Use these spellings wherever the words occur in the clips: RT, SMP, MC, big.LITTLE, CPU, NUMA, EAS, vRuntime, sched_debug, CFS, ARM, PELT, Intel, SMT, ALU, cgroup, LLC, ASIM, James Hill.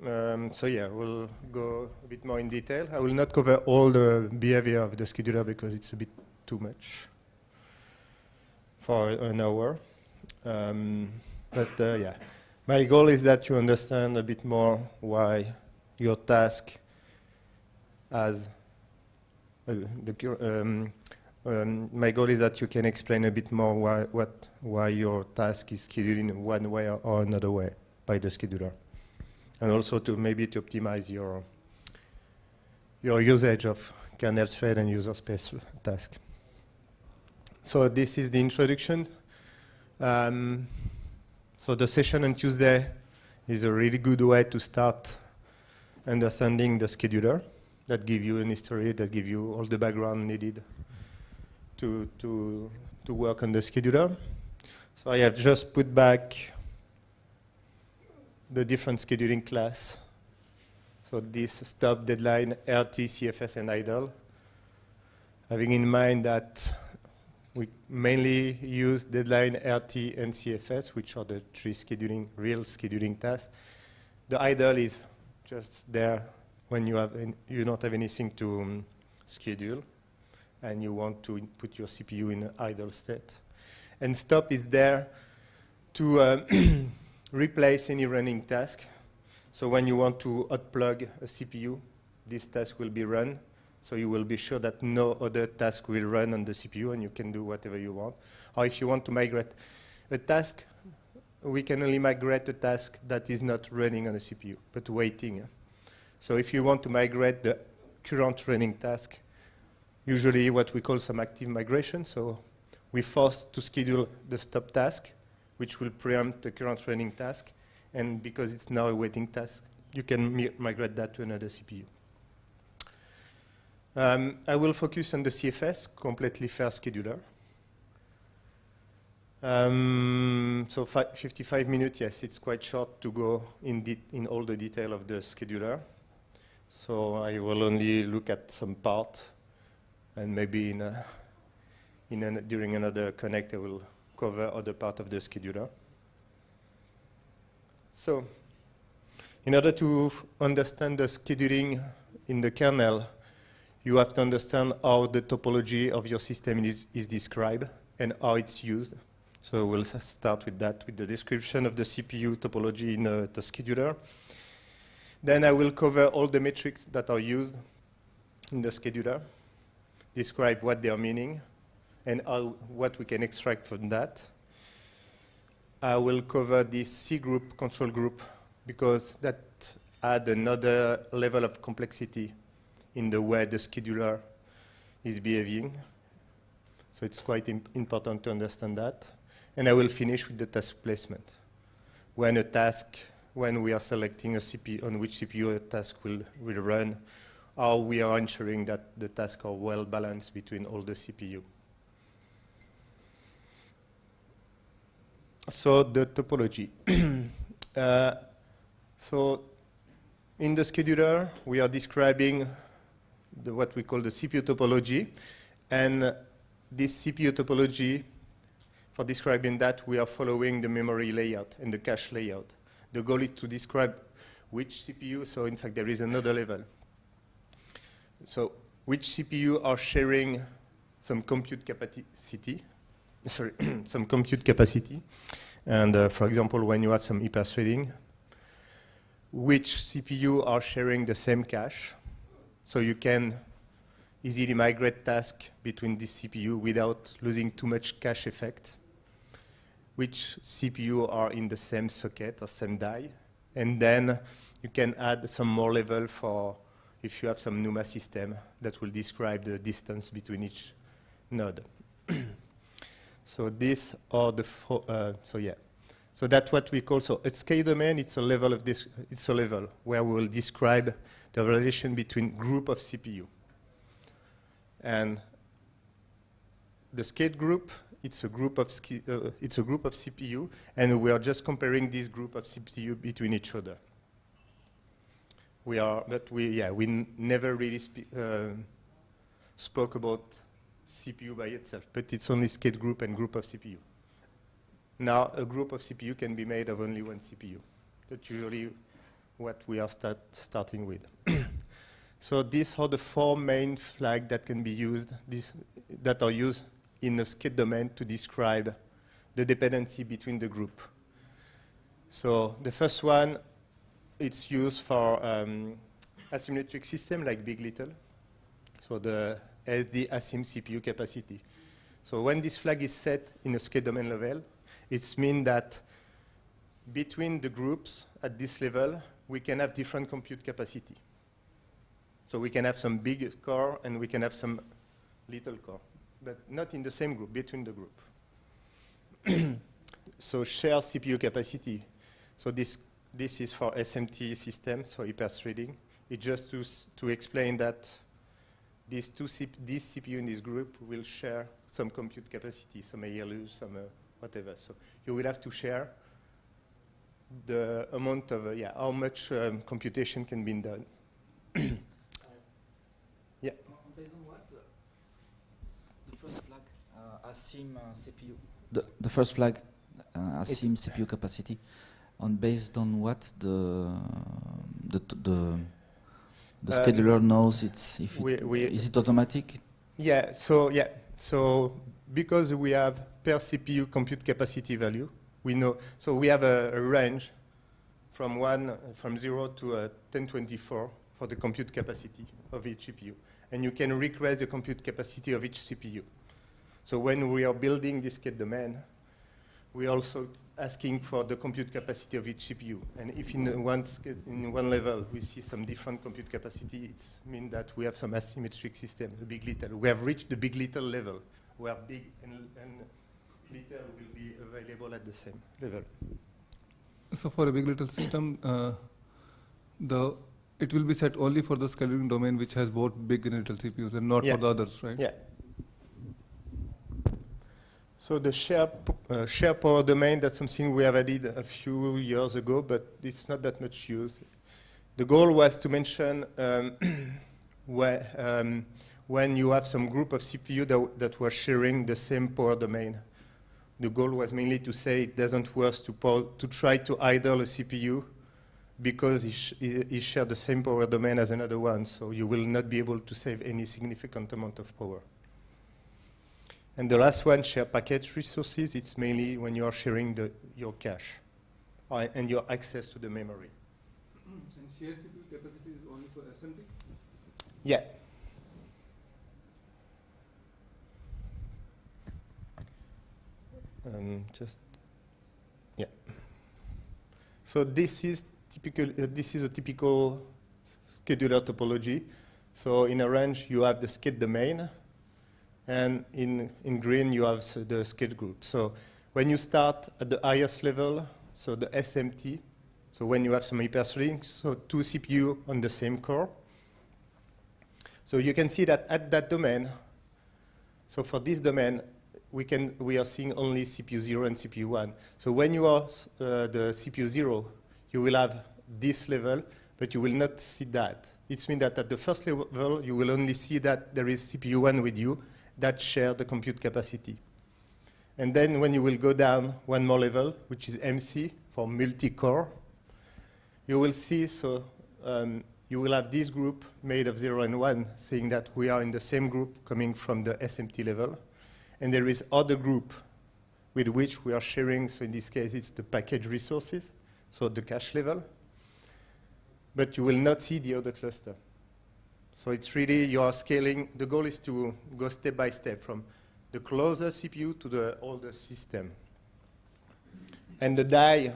So yeah, we'll go a bit more in detail. I will not cover all the behavior of the scheduler because it's a bit too much for an hour. But yeah, my goal is that you understand a bit more why your task has my goal is that you can explain a bit more why your task is scheduled in one way or another way by the scheduler, and also to maybe to optimize your usage of kernel thread and user space task. So this is the introduction. So the session on Tuesday is a really good way to start understanding the scheduler. That gives you an history, that gives you all the background needed to work on the scheduler. So I have just put back the different scheduling class. So this stop, deadline, RT, CFS, and idle. Having in mind that we mainly use deadline, RT, and CFS, which are the three scheduling, real scheduling tasks. The idle is just there when you have you don't have anything to schedule, and you want to put your CPU in an idle state. And stop is there to replace any running task. So when you want to hotplug a CPU, this task will be run. So you will be sure that no other task will run on the CPU, and you can do whatever you want. Or if you want to migrate a task, we can only migrate a task that is not running on the CPU, but waiting. So if you want to migrate the current running task, usually what we call some active migration, so we force to schedule the stop task, which will preempt the current running task, and because it's now a waiting task, you can migrate that to another CPU. I will focus on the CFS, completely fair scheduler. So 55 minutes, yes, it's quite short to go in all the detail of the scheduler. So I will only look at some part, and maybe during another connect, I will cover other part of the scheduler. So in order to understand the scheduling in the kernel, you have to understand how the topology of your system is described and how it's used. So we'll start with that, with the description of the CPU topology in the scheduler. Then I will cover all the metrics that are used in the scheduler, describe what they are meaning, and what we can extract from that. I will cover this C group, control group, because that adds another level of complexity in the way the scheduler is behaving. So it's quite important to understand that. And I will finish with the task placement. When we are selecting a CPU, on which CPU a task will run, how we are ensuring that the tasks are well balanced between all the CPU. So the topology. So in the scheduler, we are describing what we call the CPU topology. And this CPU topology, for describing that, we are following the memory layout and the cache layout. The goal is to describe which CPU, so in fact there is another level. So which CPU are sharing some compute capacity, some compute capacity. And for example, when you have some hyperthreading, which CPU are sharing the same cache, so you can easily migrate tasks between this CPU without losing too much cache effect, which CPU are in the same socket or same die. And then you can add some more level for if you have some NUMA system that will describe the distance between each node. So these are the so that's what we call, so a SK domain, it's a level of this, it's a level where we will describe the relation between group of CPU. And the SK group, it's a group of CPU, and we are just comparing this group of CPU between each other. We are, but we never really spoke about CPU by itself, but it's only SK group and group of CPU. Now a group of CPU can be made of only one CPU. That's usually what we are starting with. So these are the four main flags that can be used, that are used in the skid domain to describe the dependency between the group. So the first one, it's used for asymmetric system like big.LITTLE. So the SD ASIM CPU capacity. So when this flag is set in a skid domain level, it means that between the groups at this level, we can have different compute capacity. So we can have some big core and we can have some little core, but not in the same group, between the group. So shared CPU capacity. So this is for SMT system, so hyper-threading. It's just to explain that these this CPU in this group will share some compute capacity, some ALU, some whatever. So you will have to share the amount of, how much computation can be done. Yeah. Based on what? The first flag, ASIM CPU. The first flag, ASIM CPU capacity. And based on what the scheduler knows it's if is it automatic? Yeah. So yeah. So because we have per CPU compute capacity value, we know. So we have a range from zero to 1024 for the compute capacity of each CPU, and you can request the compute capacity of each CPU. So when we are building this skid domain, we are also asking for the compute capacity of each CPU. And if in one level we see some different compute capacity, it means that we have some asymmetric system, the big.LITTLE. We have reached the big.LITTLE level, where big and little will be available at the same level. So for a big.LITTLE system, it will be set only for the scheduling domain which has both big and little CPUs and not for the others, right? Yeah. So the share power domain, that's something we have added a few years ago, but it's not that much used. The goal was to mention when you have some group of CPU that were sharing the same power domain. The goal was mainly to say it doesn't work to try to idle a CPU because it shares the same power domain as another one, so you will not be able to save any significant amount of power. And the last one, share packet resources, it's mainly when you are sharing your cache and your access to the memory. And share CPU capacity is only for SMT? Yeah. So this is a typical scheduler topology. So in a range, you have the skid domain. And in green, you have the skid group. So when you start at the highest level, so the SMT, so when you have some hyper-threading, so two CPU on the same core. So you can see that at that domain, so for this domain, we are seeing only CPU 0 and CPU 1. So when you are the CPU 0, you will have this level, but you will not see that. It means that at the first level, you will only see that there is CPU 1 with you, that share the compute capacity. And then when you will go down one more level, which is MC for multi-core, you will see, so you will have this group made of 0 and 1, saying that we are in the same group coming from the SMT level. And there is other group with which we are sharing, so in this case it's the package resources, so the cache level. But you will not see the other cluster. So it's really, you are scaling. The goal is to go step by step from the closer CPU to the older system. And the die,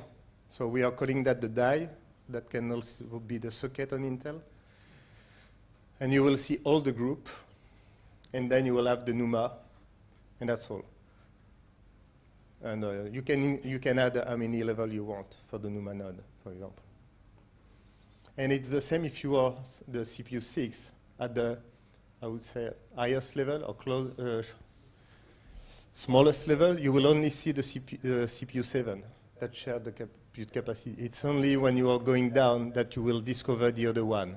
so we are calling that the die. That can also be the socket on Intel. And you will see all the group. And then you will have the NUMA. And that's all. And you can add how many level you want for the NUMA node, for example. And it's the same if you are the CPU 6 at the, I would say, highest level or smallest level. You will only see the CPU 7 that share the compute capacity. It's only when you are going down that you will discover the other one.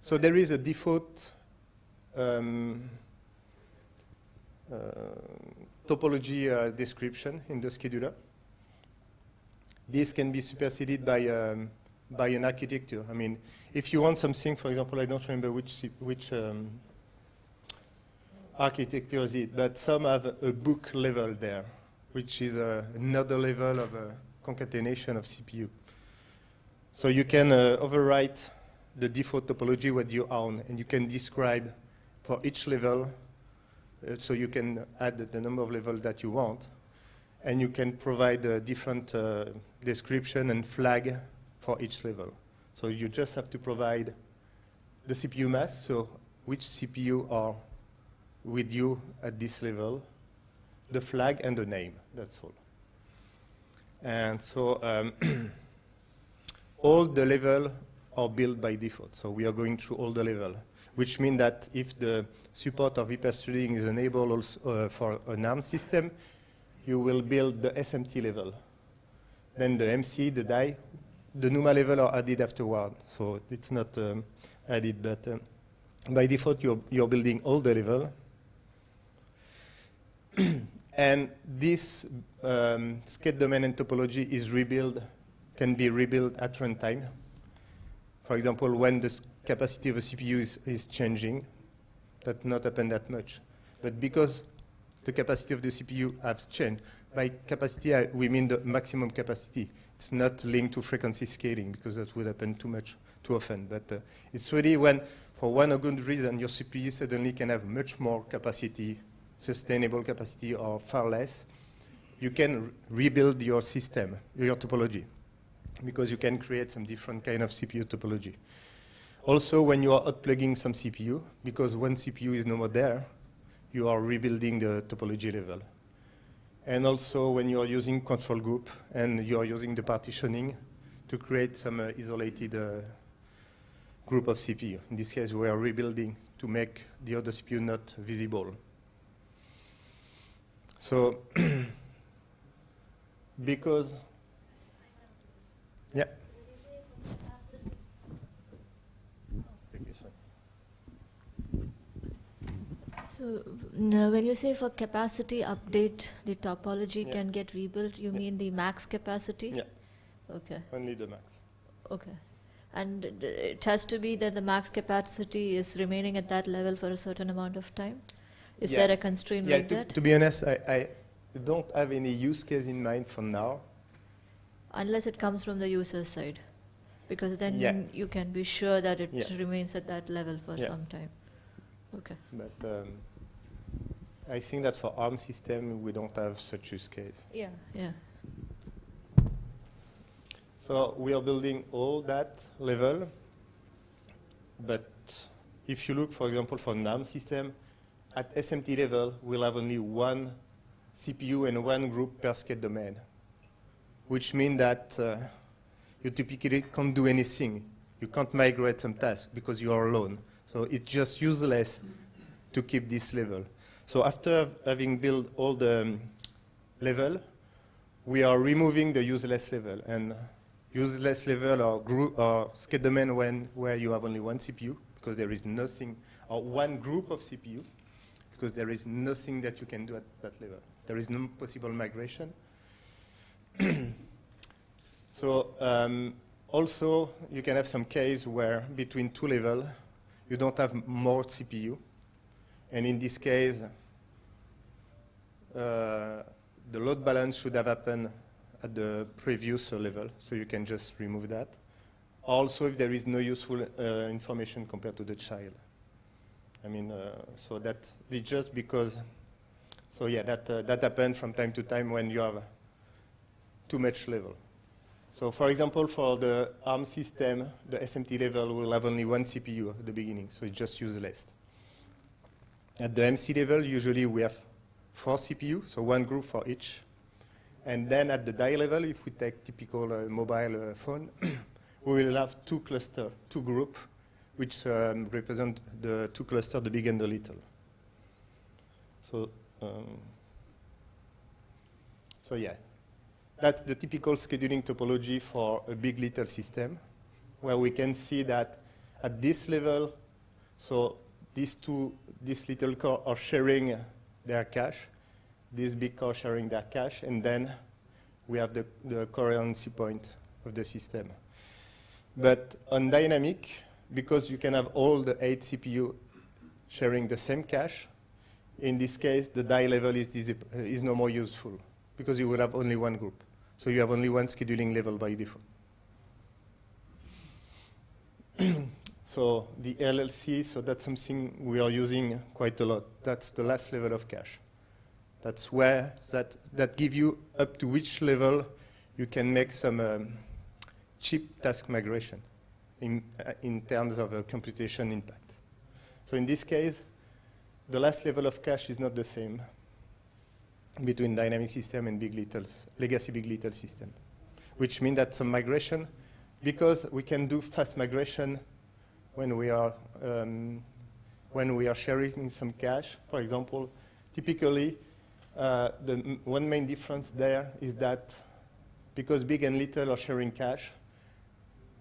So there is a default topology description in the scheduler. This can be superseded by an architecture. I mean, if you want something, for example, I don't remember which architecture is it, but some have a book level there, which is another level of concatenation of CPU. So you can overwrite the default topology what you own, and you can describe for each level, so you can add the number of levels that you want, and you can provide a different description and flag for each level. So you just have to provide the CPU mass, so which CPU are with you at this level, the flag and the name, that's all. And so all the levels are built by default, so we are going through all the levels, which means that if the support of hyperthreading is enabled also, for an ARM system, you will build the SMT level. Then the MC, the die, the NUMA level are added afterward, so it's not added, but by default you're building all the level. And this sket domain and topology is rebuilt, can be rebuilt at runtime. For example, when the capacity of a CPU is changing, that not happen that much. But because the capacity of the CPU has changed, by capacity we mean the maximum capacity. It's not linked to frequency scaling because that would happen too much, too often. But it's really when, for one or good reason, your CPU suddenly can have much more capacity, sustainable capacity, or far less, you can rebuild your system, your topology, because you can create some different kind of CPU topology. Also, when you are outplugging some CPU, because one CPU is no more there, you are rebuilding the topology level. And also, when you are using control group and you are using the partitioning to create some isolated group of CPU. In this case, we are rebuilding to make the other CPU not visible. So, because, yeah. So when you say for capacity update, the topology can get rebuilt, you mean the max capacity? Yeah. Okay. Only the max. Okay. And it has to be that the max capacity is remaining at that level for a certain amount of time? Is there a constraint like that? To be honest, I don't have any use case in mind for now. Unless it comes from the user side, because then you can be sure that it remains at that level for some time. Okay. But I think that for ARM system, we don't have such use case. Yeah, yeah. So we are building all that level. But if you look, for example, for an ARM system, at SMT level, we'll have only one CPU and one group per sket domain, which means that you typically can't do anything. You can't migrate some tasks because you are alone. So it's just useless to keep this level. So after having built all the level, we are removing the useless level. And useless level are group or sket domain where you have only one CPU because there is nothing, or one group of CPU because there is nothing that you can do at that level. There is no possible migration. So also you can have some case where between two levels, you don't have more CPU, and in this case, the load balance should have happened at the previous level, so you can just remove that. Also, if there is no useful information compared to the child. I mean, so that it's just because, so yeah, that happens from time to time when you have too much level. So, for example, for the ARM system, the SMT level will have only one CPU at the beginning, so it's just useless. At the MC level, usually we have 4 CPU, so one group for each. And then at the die level, if we take typical mobile phone, we will have 2 clusters, 2 groups, which represent the 2 clusters, the big and the little. So, yeah. That's the typical scheduling topology for a big little system, where we can see that at this level, so these little core are sharing their cache, this big core sharing their cache, and then we have the coherency point of the system. But on dynamic, because you can have all the 8 CPU sharing the same cache, in this case, the die level is no more useful because you will have only one group. So you have only one scheduling level by default. So the LLC, so that's something we are using quite a lot. That's the last level of cache. That's where that gives you up to which level you can make some cheap task migration in terms of computation impact. So in this case, the last level of cache is not the same between dynamic system and legacy big.LITTLE system, which means that some migration, because we can do fast migration when we are sharing some cache, for example. Typically, the one main difference there is that because big and little are sharing cache,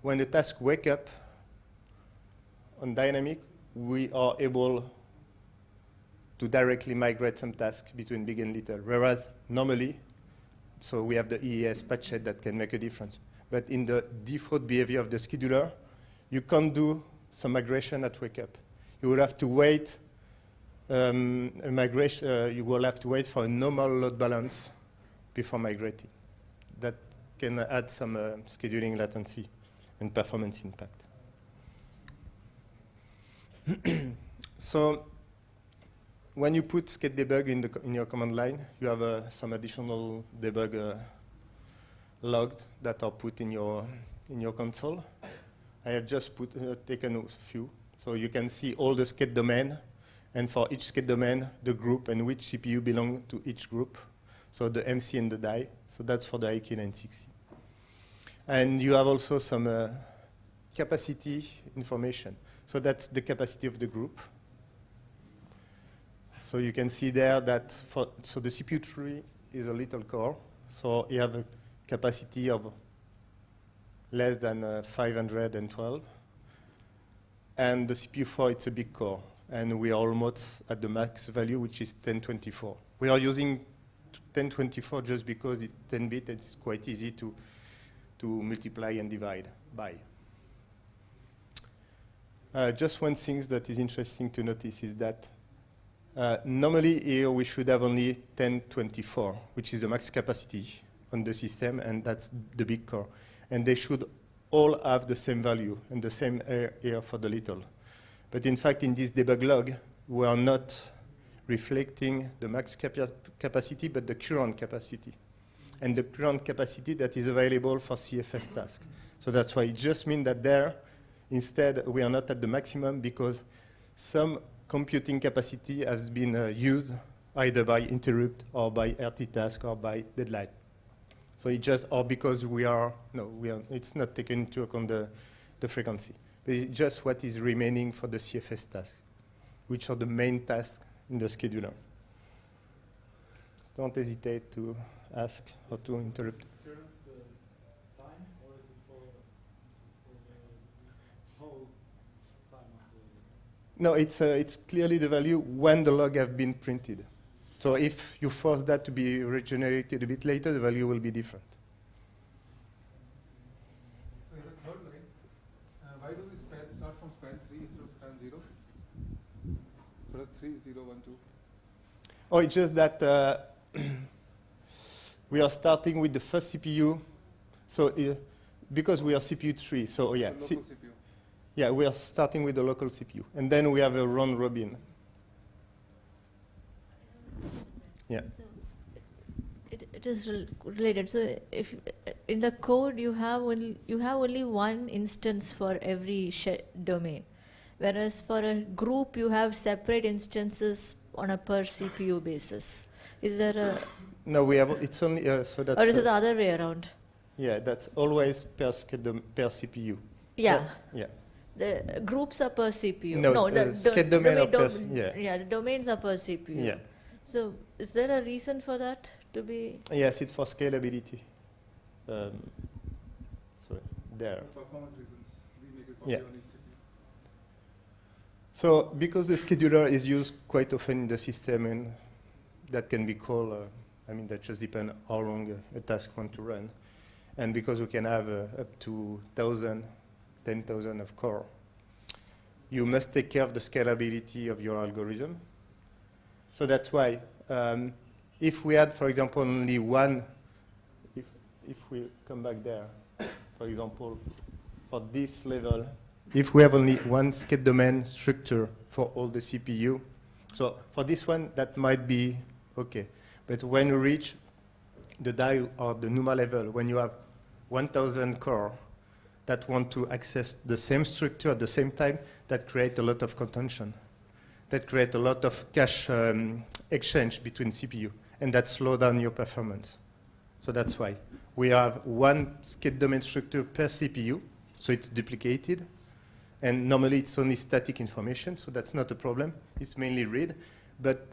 when the task wake up on dynamic, we are able to directly migrate some task between big and little, whereas normally, so we have the EAS patch set that can make a difference. But in the default behavior of the scheduler, you can't do some migration at wake up. You will have to wait you will have to wait for a normal load balance before migrating. That can add some scheduling latency and performance impact. So when you put sched_debug in your command line, you have some additional debug logged that are put in your console. I have just taken a few, so you can see all the sched domain. And for each sched domain, the group and which CPU belong to each group. So the MC and the die. So that's for the IK960. And you have also some capacity information. So that's the capacity of the group. So you can see there that so the CPU tree is a little core. So you have a capacity of less than 512. And the CPU4, it's a big core. And we are almost at the max value, which is 1024. We are using 1024 just because it's 10-bit. It's quite easy to multiply and divide by. Just one thing that is interesting to notice is that normally here we should have only 1024, which is the max capacity on the system, and that's the big core. And they should all have the same value and the same here for the little. But in fact, in this debug log, we are not reflecting the max capacity, but the current capacity. And the current capacity that is available for CFS task. So that's why it just means that there, instead, we are not at the maximum because some computing capacity has been used either by interrupt or by RT task or by deadline. So it just, or because it's not taken into account the frequency. It's just what is remaining for the CFS task, which are the main tasks in the scheduler. So don't hesitate to ask or to interrupt. Current time, or is it for the whole time of the? No, it's clearly the value when the log have been printed. So if you force that to be regenerated a bit later, the value will be different. Oh, it's just that we are starting with the first CPU, so because we are CPU3, so yeah. Yeah, we are starting with the local CPU, and then we have a round robin. Yeah. So it is related. So if in the code you have only one instance for every domain, whereas for a group you have separate instances on a per CPU basis. Is there a? No, we have. It's only so that's. Or is it the other way around? Yeah, that's always per CPU. Yeah. Yeah. The groups are per CPU. No, the sched domain are per. Yeah. Yeah, the domains are per CPU. Yeah. So, is there a reason for that to be? Yes, it's for scalability. Sorry, there. Performance reasons. We make it copy on each CPU. So because the scheduler is used quite often in the system and that can be called, I mean, that just depends how long a task wants to run. And because you can have up to 1,000, 10,000 of core, you must take care of the scalability of your algorithm. So that's why if we had, for example, only one, if we come back there, for example, for this level, if we have only one state domain structure for all the CPU, so for this one, that might be OK. But when you reach the die or the NUMA level, when you have 1,000 core that want to access the same structure at the same time, that creates a lot of contention. That creates a lot of cache exchange between CPU, and that slows down your performance. So that's why we have one state domain structure per CPU, so it's duplicated. And normally it's only static information, so that's not a problem. It's mainly read, but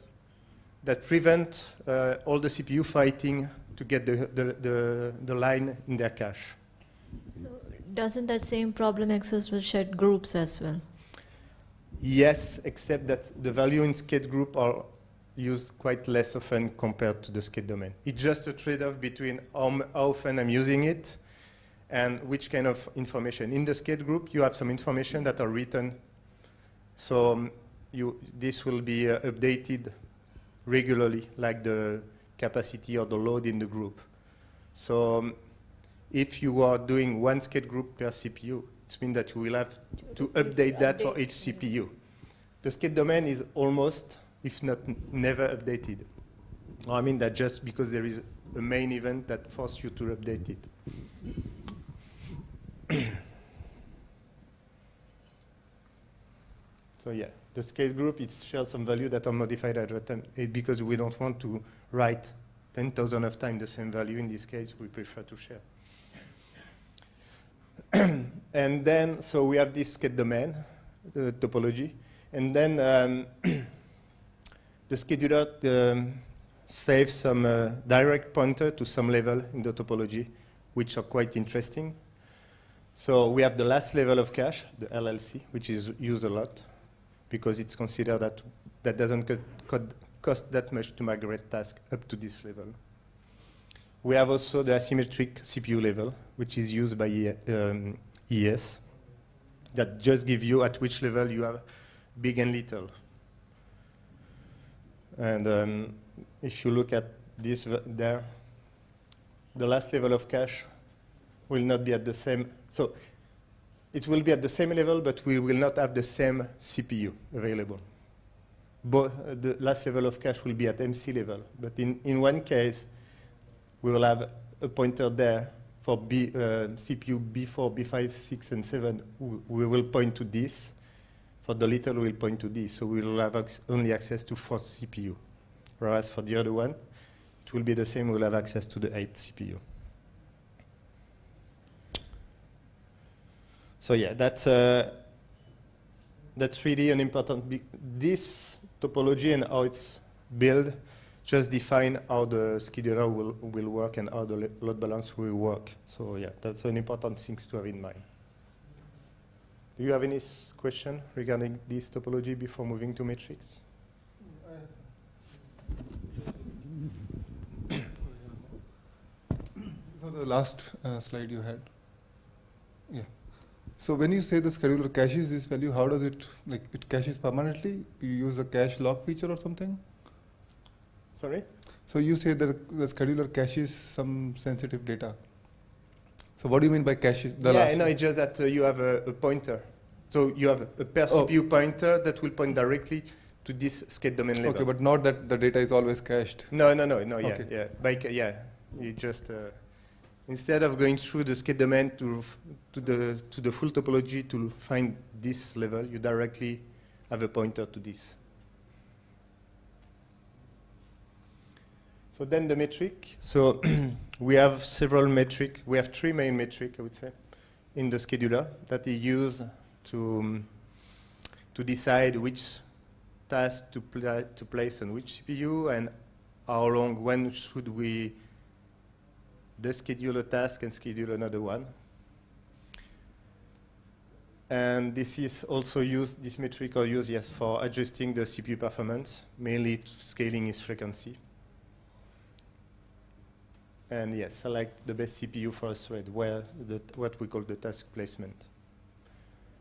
that prevents all the CPU fighting to get the line in their cache. So doesn't that same problem exist with shared groups as well? Yes, except that the value in state group are used quite less often compared to the state domain. It's just a trade-off between how often I'm using it and which kind of information. In the state group, you have some information that are written. So this will be updated regularly, like the capacity or the load in the group. So if you are doing one state group per CPU, it means that you will have to update that for each CPU. The state domain is almost, if not never, updated. I mean that just because there is a main event that forces you to update it. So yeah, the state group, it shares some value that are modified at random because we don't want to write 10,000 of times the same value. In this case, we prefer to share. And then, so we have this state domain topology. And then the scheduler saves some direct pointer to some level in the topology, which are quite interesting. So we have the last level of cache, the LLC, which is used a lot because it's considered that that doesn't cost that much to migrate tasks up to this level. We have also the asymmetric CPU level, which is used by EAS, that just gives you at which level you have big and little. And if you look at this there, the last level of cache will not be at the same. So it will be at the same level, but we will not have the same CPU available. But the last level of cache will be at MC level. But in one case, we will have a pointer there for CPU B4, B5, 6, and 7. We will point to this. For the little, we'll point to this. So we will have only access to 4 CPU. Whereas for the other one, it will be the same. We'll have access to the 8 CPU. So yeah, that's really an important. This topology and how it's built just define how the scheduler will work and how the load balance will work. So yeah, that's an important thing to have in mind. Do you have any question regarding this topology before moving to matrix? So the last slide you had, yeah. So when you say the scheduler caches this value, how does it, like, it caches permanently? You use the cache lock feature or something? Sorry? So you say that the scheduler caches some sensitive data. So what do you mean by caches? Yeah, no, it's just that you have a pointer. So you have a per CPU pointer that will point directly to this state domain level. Okay, but not that the data is always cached. No, yeah, okay. Yeah. You just... instead of going through the state domain to the full topology to find this level, you directly have a pointer to this. So then the metric. So we have several metrics. We have 3 main metrics, I would say, in the scheduler that is used to decide which task to place on which CPU and how long, when should we schedule a task and schedule another one. And this is also used, this metric or use, yes, for adjusting the CPU performance, mainly scaling its frequency. and yes, select the best CPU for a thread, where what we call the task placement.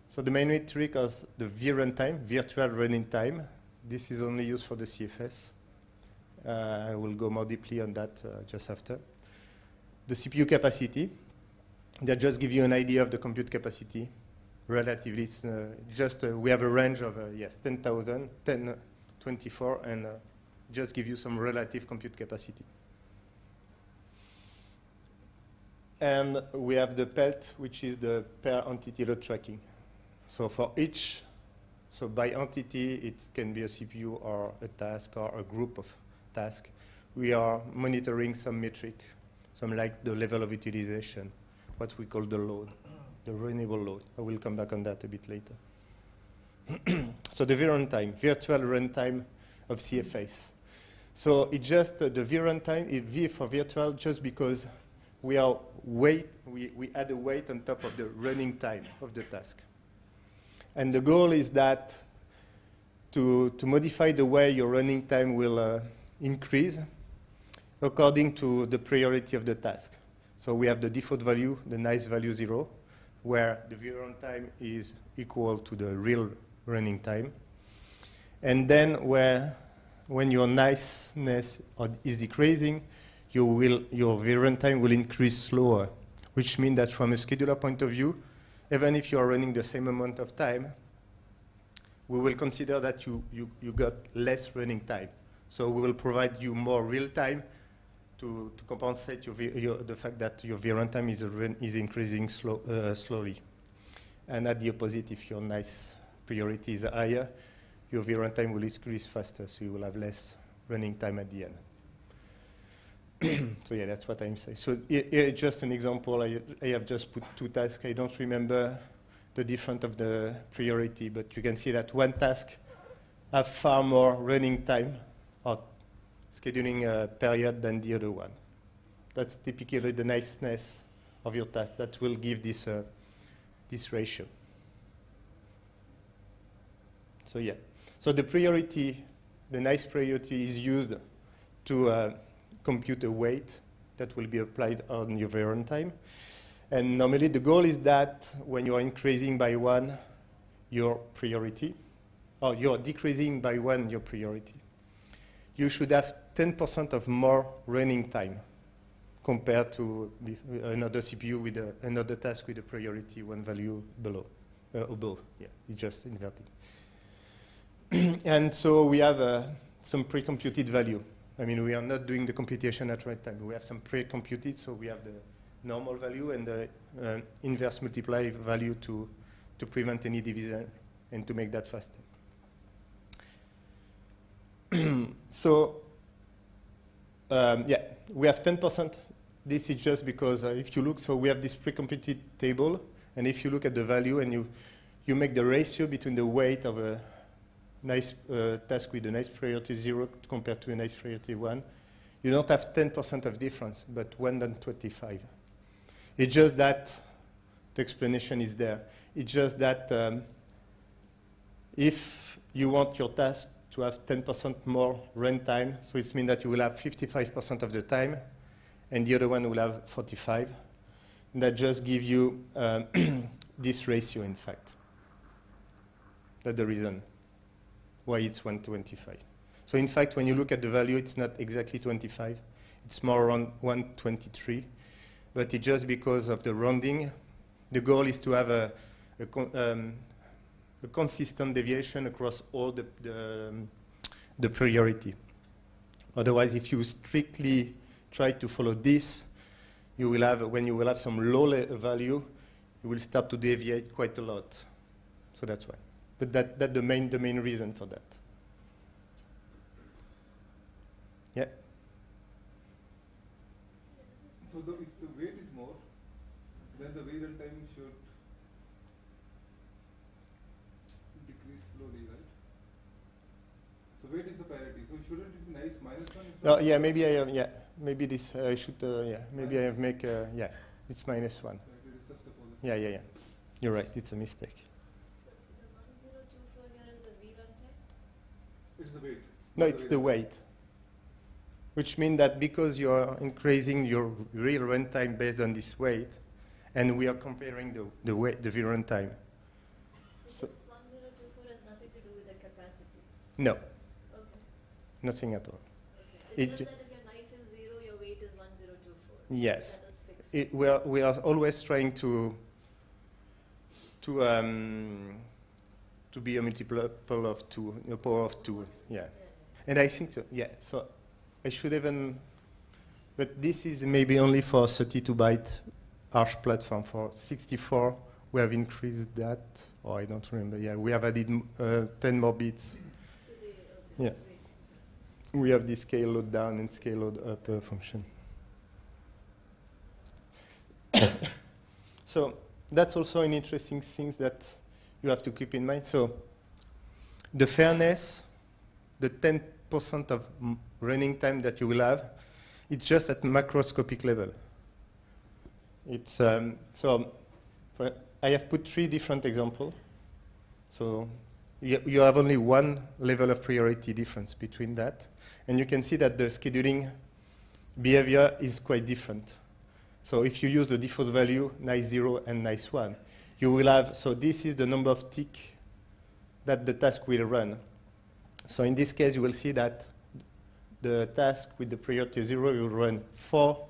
So the main metric is the vRuntime, virtual running time. This is only used for the CFS. I will go more deeply on that just after. The CPU capacity, that just gives you an idea of the compute capacity. Relatively, we have a range of, yes, 10,000, 10, 24, and just give you some relative compute capacity. And we have the PELT, which is the per entity load tracking. So for each, so by entity, it can be a CPU or a task or a group of tasks. We are monitoring some metric, some like the level of utilization, what we call the load, the runnable load. I will come back on that a bit later. So the vRuntime, virtual runtime of CFS. So it just, the vRuntime, it V for virtual, just because we are we add a weight on top of the running time of the task. And the goal is that to modify the way your running time will increase according to the priority of the task. So we have the default value, the nice value 0, where the vRuntime is equal to the real running time. And then where, when your niceness is decreasing, your vRuntime will increase slower, which means that from a scheduler point of view, even if you are running the same amount of time, we will consider that you got less running time. So we will provide you more real time to compensate the fact that your vRuntime is increasing slowly. And at the opposite, if your nice priority is higher, your vRuntime will increase faster, so you will have less running time at the end. So yeah, that's what I'm saying. So here is just an example. I have just put two tasks. I don't remember the difference of the priority, but you can see that one task has far more running time or scheduling period than the other one. That's typically the niceness of your task that will give this, this ratio. So yeah. So the priority, the nice priority is used to compute a weight that will be applied on your vRuntime. And normally the goal is that when you are increasing by one your priority, or you are decreasing by one your priority, you should have 10% of more running time compared to another CPU with another task with a priority one value below, above. Yeah, it's just inverted. And so we have some pre-computed value. I mean, we are not doing the computation at runtime. We have some pre-computed, so we have the normal value and the inverse multiply value to prevent any division and to make that faster. So, yeah, we have 10%. This is just because if you look, so we have this pre-computed table, and if you look at the value and you make the ratio between the weight of a nice task with a nice priority 0 compared to a nice priority 1, you don't have 10% of difference, but 125. It's just that the explanation is there. It's just that if you want your task to have 10% more runtime, so it means that you will have 55% of the time, and the other one will have 45. And that just gives you this ratio, in fact. That's the reason why it's 125. So in fact, when you look at the value, it's not exactly 25. It's more around 123. But it's just because of the rounding. The goal is to have a consistent deviation across all the priority. Otherwise, if you strictly try to follow this, you will have, when you will have some low value, you will start to deviate quite a lot. So that's why. But that's the main reason for that. Yeah. So if the weight is more, then the vRuntime should decrease slowly, right? So weight is the priority. So shouldn't it be nice minus one? No, yeah, maybe I have, yeah, maybe this I should, yeah, maybe I have make, yeah, it's -1. Yeah, yeah, yeah. You're right. It's a mistake. It's the weight. No, it's the weight. which means that because you are increasing your real runtime based on this weight, and we are comparing the real runtime. So this 1024 has nothing to do with the capacity? No. Okay. Nothing at all. Okay. It's just that if your nice is 0, your weight is 1024. Yes. We are always trying to be a multiple of 2, a power of 2, yeah. And I think, so, yeah, so I should even, but this is maybe only for 32-byte Arch platform. For 64, we have increased that, or I don't remember, yeah, we have added 10 more bits. Yeah. We have the scale load down and scale load up function. So that's also an interesting thing that you have to keep in mind. So the fairness, the 10% of running time that you will have, it's just at macroscopic level. It's so I have put 3 different examples. So you have only one level of priority difference between that. And you can see that the scheduling behavior is quite different. So if you use the default value, nice 0 and nice 1, you will have, so this is the number of ticks that the task will run. So in this case, you will see that the task with the priority 0 will run 4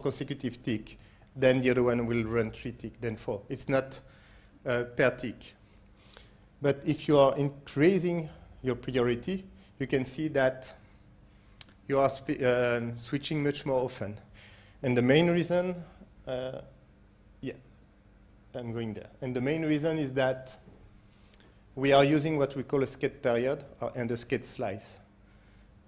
consecutive ticks, then the other one will run 3 ticks, then 4. It's not per tick. But if you are increasing your priority, you can see that you are switching much more often. And the main reason, yeah, I'm going there. And the main reason is that we are using what we call a skate period and a skate slice.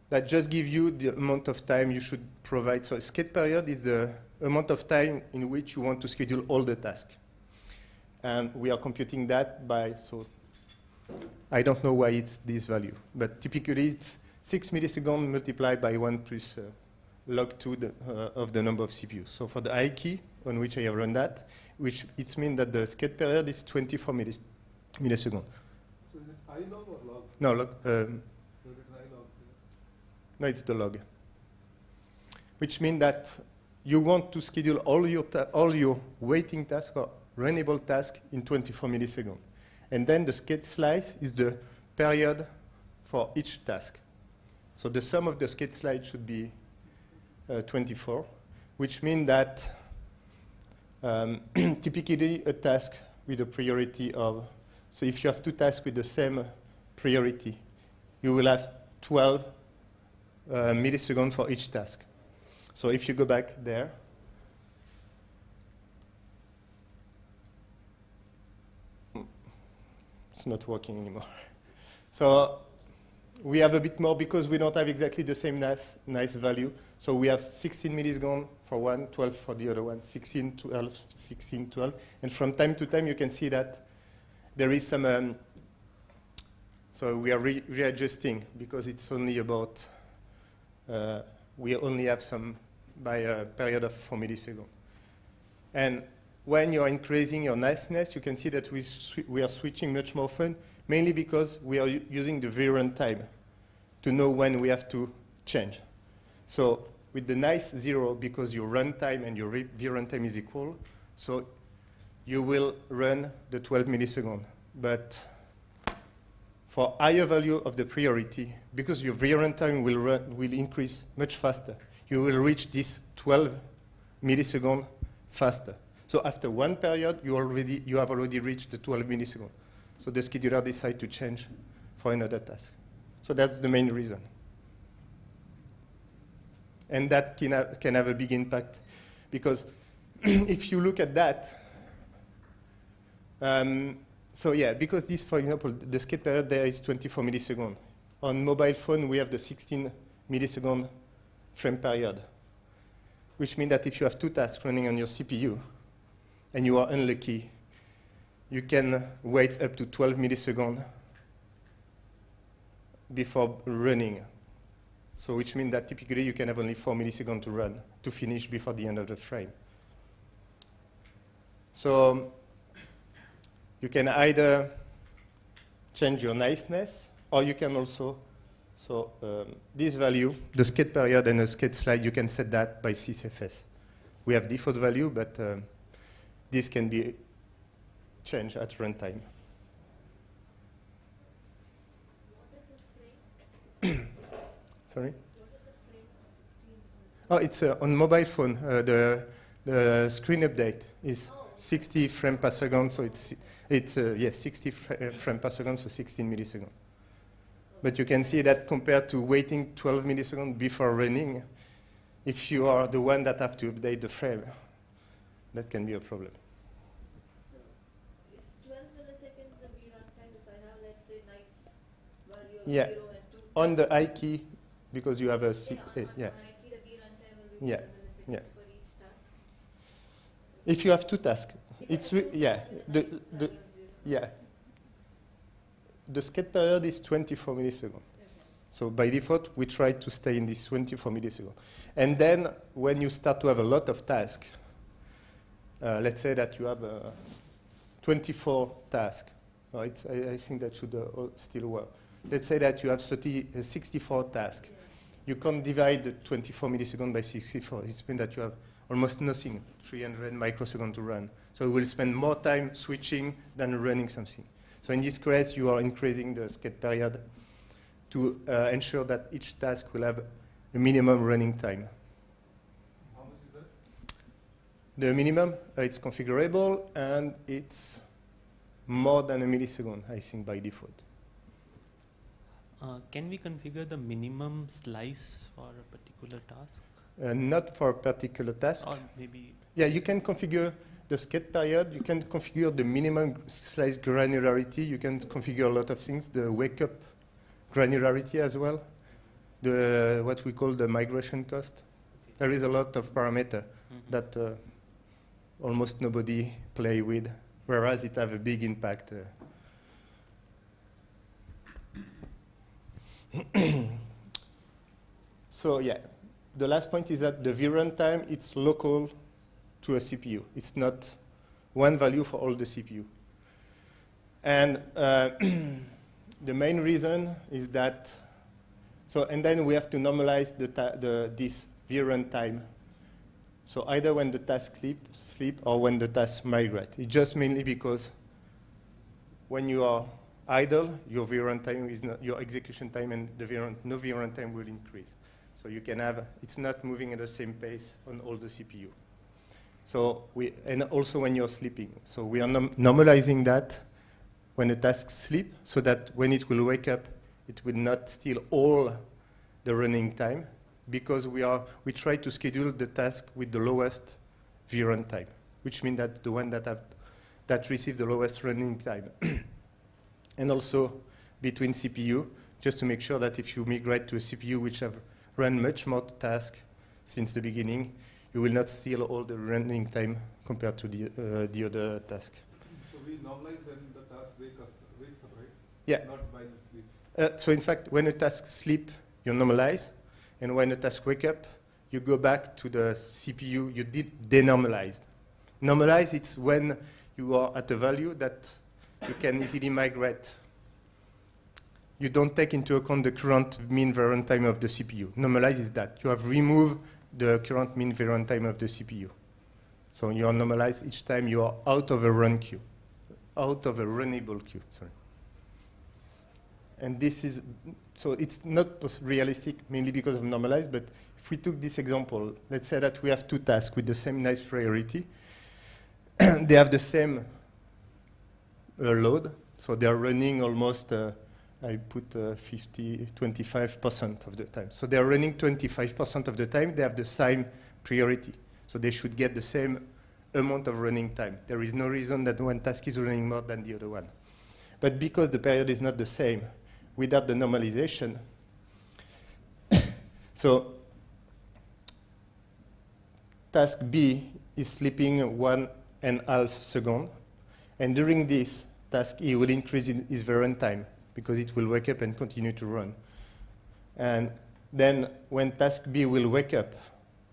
That just gives you the amount of time you should provide. So a skate period is the amount of time in which you want to schedule all the tasks. And we are computing that by, so I don't know why it's this value, but typically it's 6 milliseconds multiplied by 1 plus log 2 of the number of CPUs. So for the I key on which I have run that, which it means that the skate period is 24 milliseconds. So is it I log or log? No, log. So is it I log? No, it's the log. Which means that you want to schedule all your waiting tasks or runnable tasks in 24 milliseconds. And then the skate slice is the period for each task. So the sum of the skate slice should be 24, which means that typically a task with a priority of, so if you have 2 tasks with the same priority, you will have 12 milliseconds for each task. So if you go back there, it's not working anymore. So we have a bit more because we don't have exactly the same nice value. So we have 16 milliseconds for one, 12 for the other one, 16, 12, 16, 12. And from time to time, you can see that there is some, so we are readjusting because it's only about, we only have some by a period of 4 milliseconds. And when you're increasing your niceness, you can see that we are switching much more often, mainly because we are using the variant time to know when we have to change. So with the nice 0, because your runtime and your runtime is equal, so you will run the 12 milliseconds. But for higher value of the priority, because your runtime will increase much faster, you will reach this 12 milliseconds faster. So after one period, you have already reached the 12 milliseconds. So the scheduler decides to change for another task. So that's the main reason. And that can have a big impact because if you look at that, so yeah, because this, for example, the skate period there is 24 milliseconds. On mobile phone, we have the 16 millisecond frame period, which means that if you have 2 tasks running on your CPU and you are unlucky, you can wait up to 12 milliseconds before running. So which means that typically you can have only 4 milliseconds to run, to finish before the end of the frame. So you can either change your niceness, or you can also So this value, the skate period and the skate slide, you can set that by CFS. We have default value, but this can be changed at runtime. Sorry? Oh, it's on mobile phone. The screen update is 60 frames per second, so it's 60 frames per second, so 16 milliseconds. But you can see that compared to waiting 12 milliseconds before running, if you are the one that have to update the frame, that can be a problem. So is 12 milliseconds the runtime if I have, let's say, nice value of 0 and 2? On the I key, because you have a for each task. If you have two tasks, the skate period is 24 milliseconds. Okay. So by default, we try to stay in this 24 milliseconds. And then when you start to have a lot of tasks, let's say that you have 24 tasks. Oh, I think that should still work. Let's say that you have 64 tasks. Yeah. You can't divide the 24 milliseconds by 64. It means that you have almost nothing, 300 microseconds to run. So you will spend more time switching than running something. So in this case, you are increasing the skate period to ensure that each task will have a minimum running time. How much is that? The minimum, it's configurable, and it's more than a millisecond, I think, by default. Can we configure the minimum slice for a particular task? Not for a particular task. Or maybe. Yeah, you can configure the skate period. You can configure the minimum slice granularity. You can configure a lot of things. The wake up granularity as well. The what we call the migration cost. Okay. There is a lot of parameter that almost nobody play with, whereas it have a big impact. So yeah, the last point is that the vRuntime, it's local to a CPU. It's not one value for all the CPU. And the main reason is that, so, and then we have to normalize this vRuntime. So either when the tasks sleep or when the tasks migrate. It's just mainly because when you are idle, your VRun time is not, your execution time and the VRun time will increase. So you can have, it's not moving at the same pace on all the CPU. So and also when you're sleeping. So we are normalizing that when the tasks sleep, so that when it will wake up, it will not steal all the running time, because we try to schedule the task with the lowest VRun time, which means that the one that receive the lowest running time. And also between CPU, just to make sure that if you migrate to a CPU which have run much more tasks since the beginning, you will not steal all the running time compared to the other task. So we normalize when the task wakes up, right? Yeah. Not by the sleep. So in fact, when a task sleep, you normalize, and when a task wake up, you go back to the CPU you did denormalize. Normalize, it's when you are at a value that you can easily migrate. You don't take into account the current mean VRun time of the CPU. Normalize is that. You have removed the current mean VRun time of the CPU. So you are normalized each time you are out of a run queue, out of a runnable queue, sorry. And this is, so it's not realistic mainly because of normalize, but if we took this example, let's say that we have two tasks with the same nice priority. They have the same load, so they are running almost, I put 25% of the time. So they are running 25% of the time, they have the same priority. So they should get the same amount of running time. There is no reason that one task is running more than the other one. But because the period is not the same, without the normalization, so task B is sleeping 1.5 seconds. And during this task, he will increase his VRun time because it will wake up and continue to run. And then when task B will wake up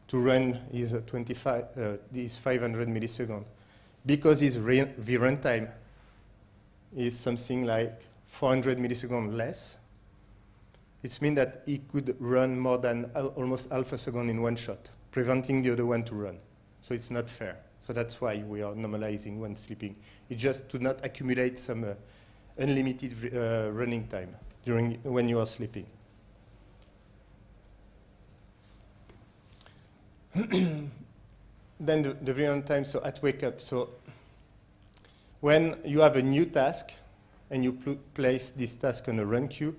to run his 500 milliseconds, because his VRun time is something like 400 milliseconds less, It means that it could run more than almost half a second in one shot, preventing the other one to run. So it's not fair. So that's why we are normalizing when sleeping. It's just to not accumulate some unlimited running time when you are sleeping. Then the real time, so at wake up. So when you have a new task and you place this task on a run queue,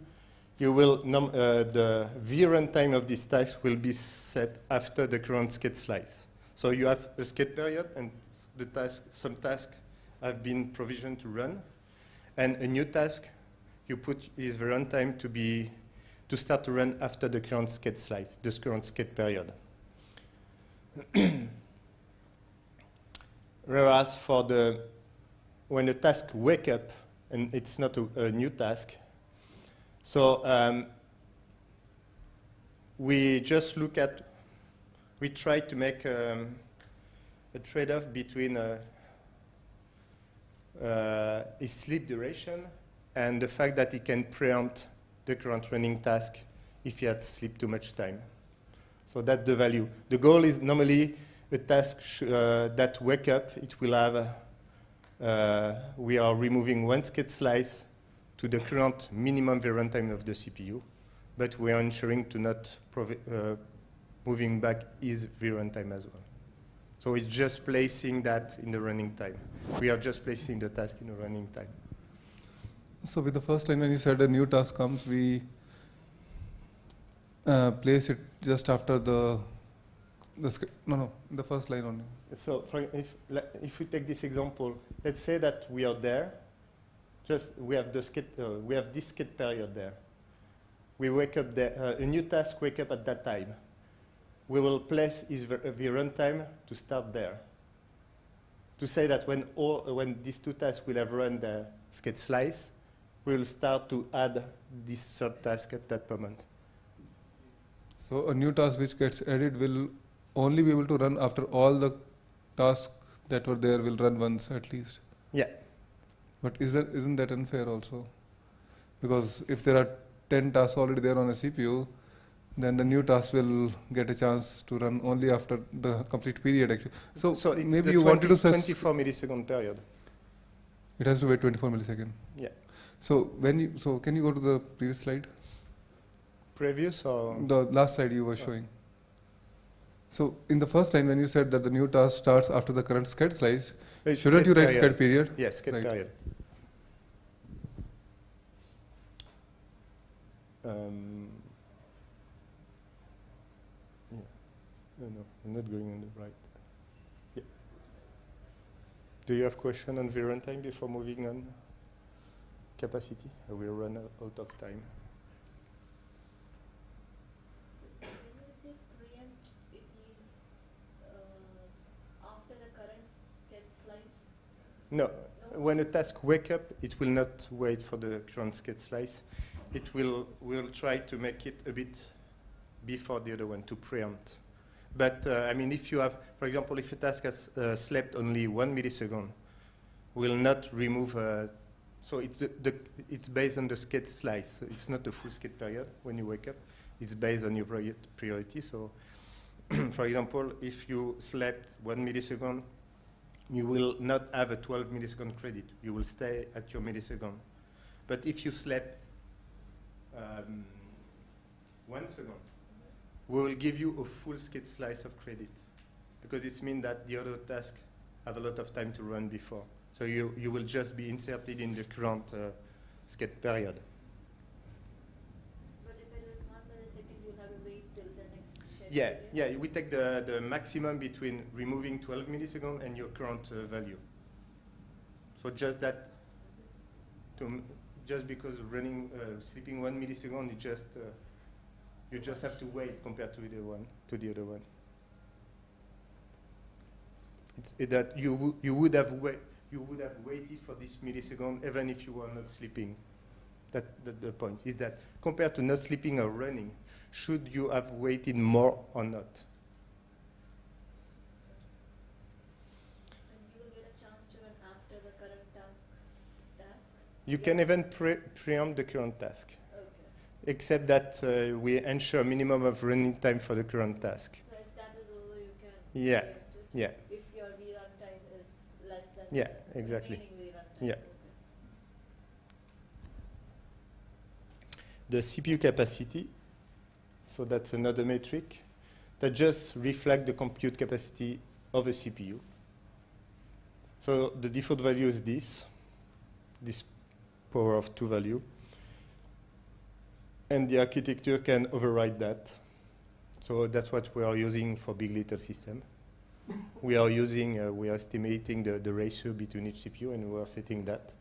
you will the V-run time of this task will be set after the current skate slice. So you have a skate period, and the task, some tasks have been provisioned to run, and a new task you put is the run time to start to run after the current skate slice, this current skate period. Whereas for when the task wake up, and it's not a new task, so we just look at, we try to make a trade-off between his sleep duration and the fact that he can preempt the current running task if he had sleep too much time. So that's the value. The goal is normally a task that wake up, it will have, we are removing one skate slice to the current minimum V-run time of the CPU, but we are ensuring to not moving back is V-run time as well. So it's just placing that in the running time. We are just placing the task in the running time. So with the first line, when you said a new task comes, we place it just after the first line only. So if we take this example, let's say that we are there, just we have the skate, we have this skate period there. We wake up there, a new task wake up at that time. We will place the runtime to start there. To say that when these two tasks will have run the skate slice, we will start to add this third task at that moment. So a new task which gets added will only be able to run after all the tasks that were there will run once at least. Yeah. But isn't that unfair also? Because if there are 10 tasks already there on a CPU, then the new task will get a chance to run only after the complete period actually. So it's maybe you wanted to say 24 millisecond period. It has to wait 24 milliseconds. Yeah. So can you go to the previous slide? Previous or the last slide you were showing. So in the first line when you said that the new task starts after the current skate slice, shouldn't you write skate period? Yes, skate period. No, I'm not going on the right. Yeah. Do you have question on the runtime before moving on? Capacity? I will run out of time. So when you say preempt, it means after the current skate slice? No. When a task wake up, it will not wait for the current skate slice. It will try to make it a bit before the other one to preempt. But I mean, if you have, for example, if a task has slept only 1 millisecond, will not remove. So it's based on the skate slice. So it's not the full skate period when you wake up. It's based on your priority. So, for example, if you slept 1 millisecond, you will not have a 12 millisecond credit. You will stay at your millisecond. But if you slept 1 second. We will give you a full skate slice of credit because it means that the other tasks have a lot of time to run before. So you will just be inserted in the current skate period. But if it was 1 millisecond, you have to wait till the next schedule. Yeah, we take the maximum between removing 12 milliseconds and your current value. So just that, just because running, sleeping 1 millisecond, it just you just have to wait compared to the one, to the other one. It's that you would have waited for this millisecond even if you were not sleeping. That the point is that compared to not sleeping or running, should you have waited more or not? And you will get a chance to run after the current task. You can even preempt the current task. except that we ensure a minimum of running time for the current task. So if that is over, you can... Yeah, yeah. If your rerun time is less than... Yeah, exactly. Yeah. The CPU capacity, so that's another metric that just reflects the compute capacity of a CPU. So the default value is this, this power of 2 value. And the architecture can override that. So that's what we are using for big little system. We are using, we are estimating the ratio between each CPU, and we are setting that.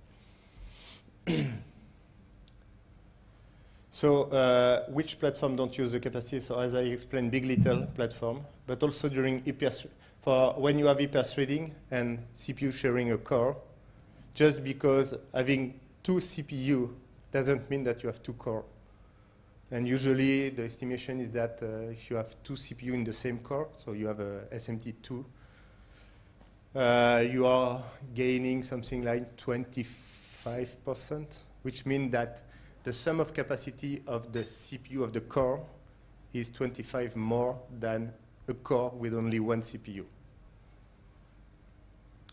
So which platform don't use the capacity? So as I explained, big little platform, but also during EPS, for when you have EPS threading and CPU sharing a core, just because having 2 CPU doesn't mean that you have 2 cores. And usually the estimation is that if you have 2 CPU in the same core, so you have a SMT2, you are gaining something like 25%, which means that the sum of capacity of the CPU of the core is 25 more than a core with only 1 CPU.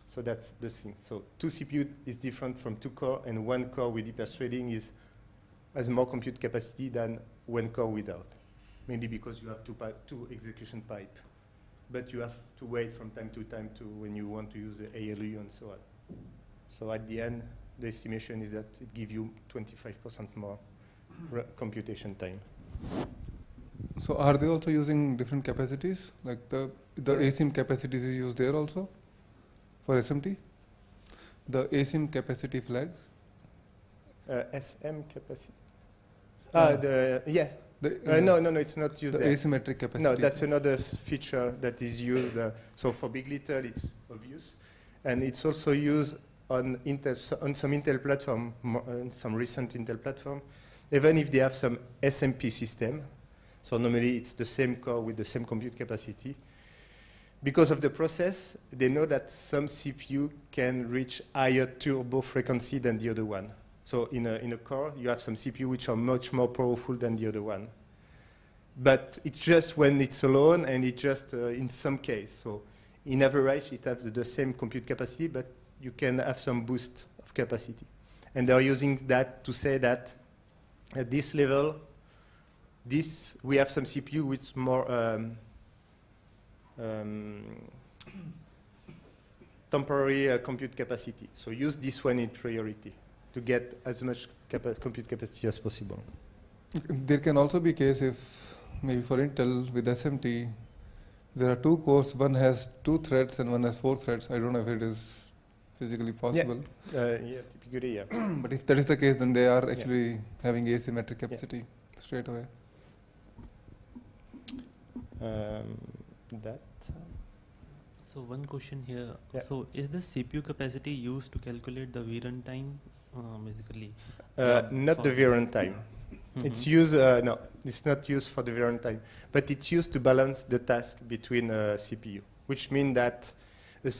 So that's the thing. So 2 CPU is different from 2 core, and 1 core with hyper threading is has more compute capacity than 1 core without, mainly because you have two execution pipe. But you have to wait from time to time to when you want to use the ALU and so on. So at the end, the estimation is that it gives you 25% more computation time. So are they also using different capacities? Like the ASIM capacities is used there also for SMT? The ASIM capacity flag? SM capacity. No, it's not used. The there. Asymmetric capacity. No, that's another feature that is used. So for big little, it's obvious, and it's also used on Intel, on some Intel platform, some recent Intel platform, even if they have some SMP system. So normally it's the same core with the same compute capacity. Because of the process, they know that some CPU can reach higher turbo frequency than the other one. So in a core, you have some CPU which are much more powerful than the other one. But it's just when it's alone, and it's just in some case. So in average, it has the same compute capacity, but you can have some boost of capacity. And they're using that to say that at this level, we have some CPU with more temporary compute capacity. So use this one in priority to get as much compute capacity as possible. There can also be case if, maybe for Intel with SMT, there are 2 cores, one has 2 threads and one has 4 threads. I don't know if it is physically possible. Yeah, typically, yeah. But if that is the case, then they are actually having asymmetric capacity straight away. So one question here. Yeah. So is the CPU capacity used to calculate the VRun time? Basically, not the VRun time. Mm-hmm. It's used. No, it's not used for the VRun time, but it's used to balance the task between CPU, which means that let's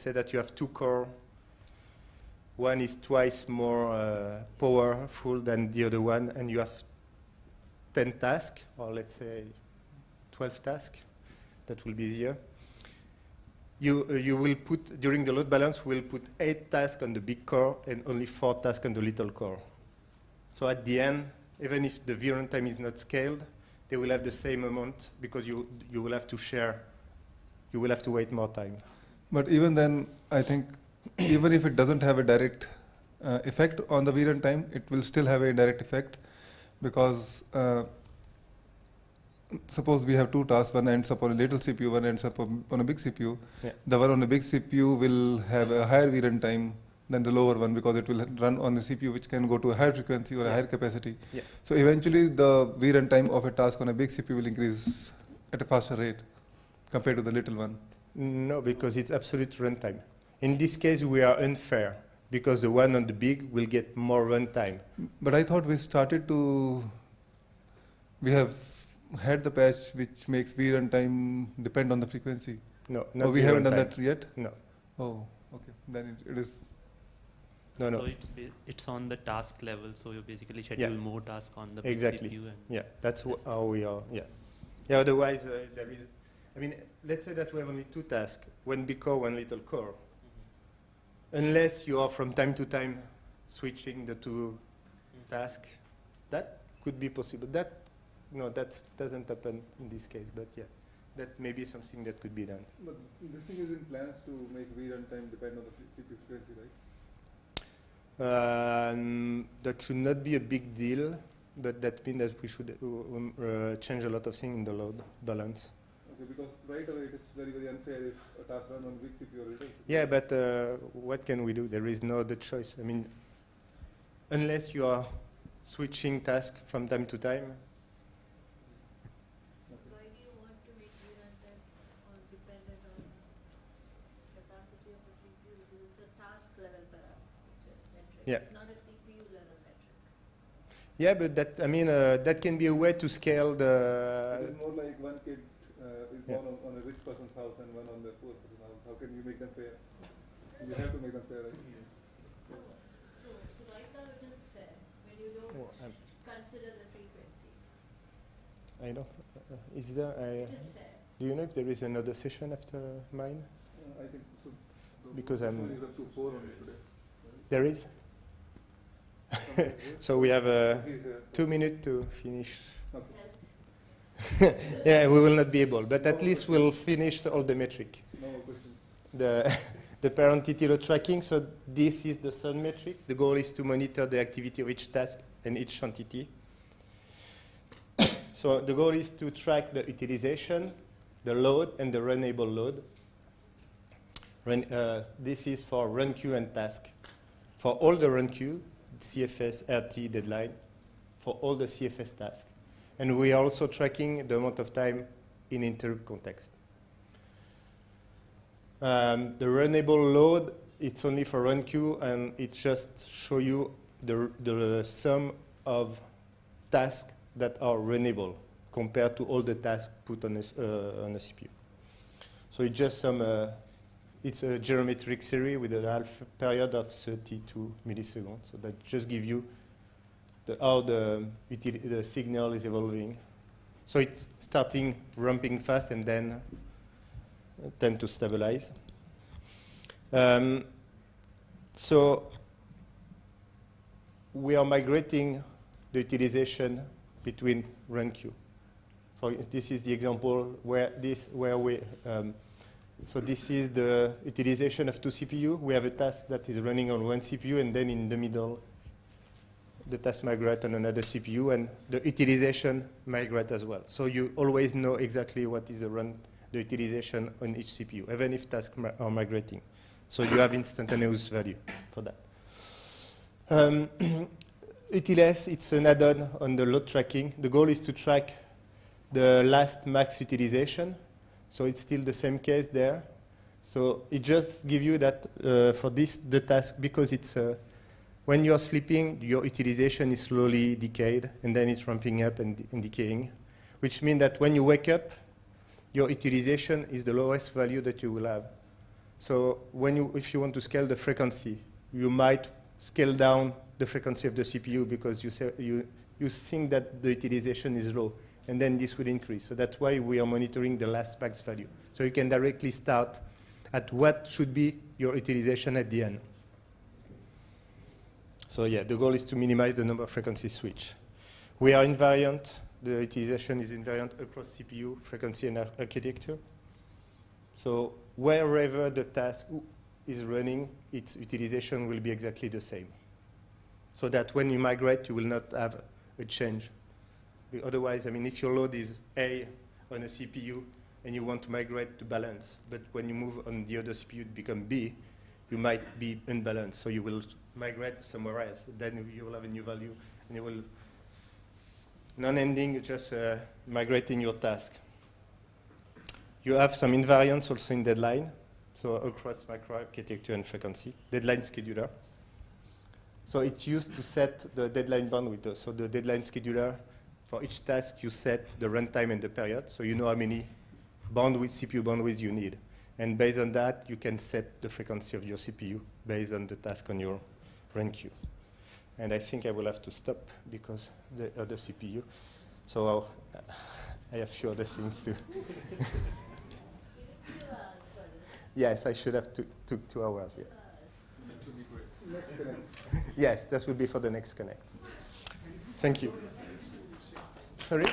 say that you have 2 cores. One is twice more powerful than the other one, and you have 10 tasks, or let's say 12 tasks. That will be easier. You will put, during the load balance, we'll put 8 tasks on the big core and only 4 tasks on the little core. So at the end, even if the VRun time is not scaled, they will have the same amount because you will have to share, you will have to wait more time. But even then, I think, even if it doesn't have a direct effect on the VRun time, it will still have a direct effect because suppose we have 2 tasks, one ends up on a little CPU, one ends up on a big CPU. Yeah. The one on a big CPU will have a higher VRun time than the lower one because it will run on a CPU which can go to a higher frequency or a higher capacity. Yeah. So eventually the VRun time of a task on a big CPU will increase at a faster rate compared to the little one. No, because it's absolute runtime. In this case, we are unfair because the one on the big will get more runtime. But I thought we have had the patch which makes VRun time depend on the frequency. No, not we haven't done that yet? No. Oh, okay. Then it is. No, no. So it's on the task level, so you basically schedule more tasks on the CPU. And that's how we are. Yeah. Otherwise, there is. I mean, let's say that we have only two tasks: one big core, one little core. Unless you are from time to time switching the two tasks, that could be possible. That doesn't happen in this case, but yeah, that may be something that could be done. But this thing is in plans to make rerun time depend on the CPU frequency, right? That should not be a big deal, but that means that we should change a lot of things in the load balance. Because right away it is very, very unfair if a task runs on weak CPU or little. Yeah, but what can we do? There is no other choice. I mean, unless you are switching tasks from time to time. Why do you want to make rerun time dependent on capacity of the CPU? Because it's a task level metric. Yeah. It's not a CPU level metric. Yeah, but that, I mean, that can be a way to scale the... It's more like one kid. One on a rich person's house and one on the poor person's house. How can you make them fair? You have to make them fair, right? Yes. So right now it is fair when you don't consider the frequency. I don't. Is there? It is fair. Do you know if there is another session after mine? I think so. Because I'm. Is up to 4 only today. There is. So we have 2 minutes to finish. Okay. Yeah, we will not be able, but at least we'll finish all the metric. No more questions. The parent entity load tracking, so this is the third metric. The goal is to monitor the activity of each task and each entity. So the goal is to track the utilization, the load, and the runnable load. This is for run queue and task. For all the run queue, CFS, RT, deadline, for all the CFS tasks. And we are also tracking the amount of time in interrupt context. The runnable load, it's only for run queue, and it just shows you the sum of tasks that are runnable compared to all the tasks put on a CPU. So it's just some, it's a geometric series with a half period of 32 milliseconds. So that just gives you how the signal is evolving. So it's starting ramping fast and then tend to stabilize. So we are migrating the utilization between run queue. So this is the example where this is the utilization of 2 CPU. We have a task that is running on 1 CPU, and then in the middle the task migrate on another CPU, and the utilization migrate as well. So you always know exactly what is the utilization on each CPU, even if tasks are migrating. So you have instantaneous value for that. UTLS, it's an add-on on the load tracking. The goal is to track the last max utilization. So it's still the same case there. So it just gives you that for this, the task, because it's a when you're sleeping, your utilization is slowly decayed, and then it's ramping up and decaying, which means that when you wake up, your utilization is the lowest value that you will have. So if you want to scale the frequency, you might scale down the frequency of the CPU because you think that the utilization is low, and then this will increase. So that's why we are monitoring the last max value. So you can directly start at what should be your utilization at the end. So yeah, the goal is to minimize the number of frequency switch. We are invariant. The utilization is invariant across CPU, frequency, and architecture. So wherever the task is running, its utilization will be exactly the same. So that when you migrate, you will not have a change. Otherwise, I mean, if your load is A on a CPU and you want to migrate to balance, but when you move on the other CPU, it becomes B, you might be unbalanced. So you will migrate somewhere else. Then you will have a new value, and you will non-ending just migrating your task. You have some invariants also in deadline, so across micro architecture and frequency. Deadline scheduler. So it's used to set the deadline bandwidth. So the deadline scheduler, for each task you set the runtime and the period, so you know how many bandwidth, CPU bandwidth you need. And based on that, you can set the frequency of your CPU based on the task on your RenQ. And I think I will have to stop because the other CPU. So I have few other things to. Yes, I should have took 2 hours. Yeah. That would be great. Yes, that will be for the next Connect. Thank you. Sorry?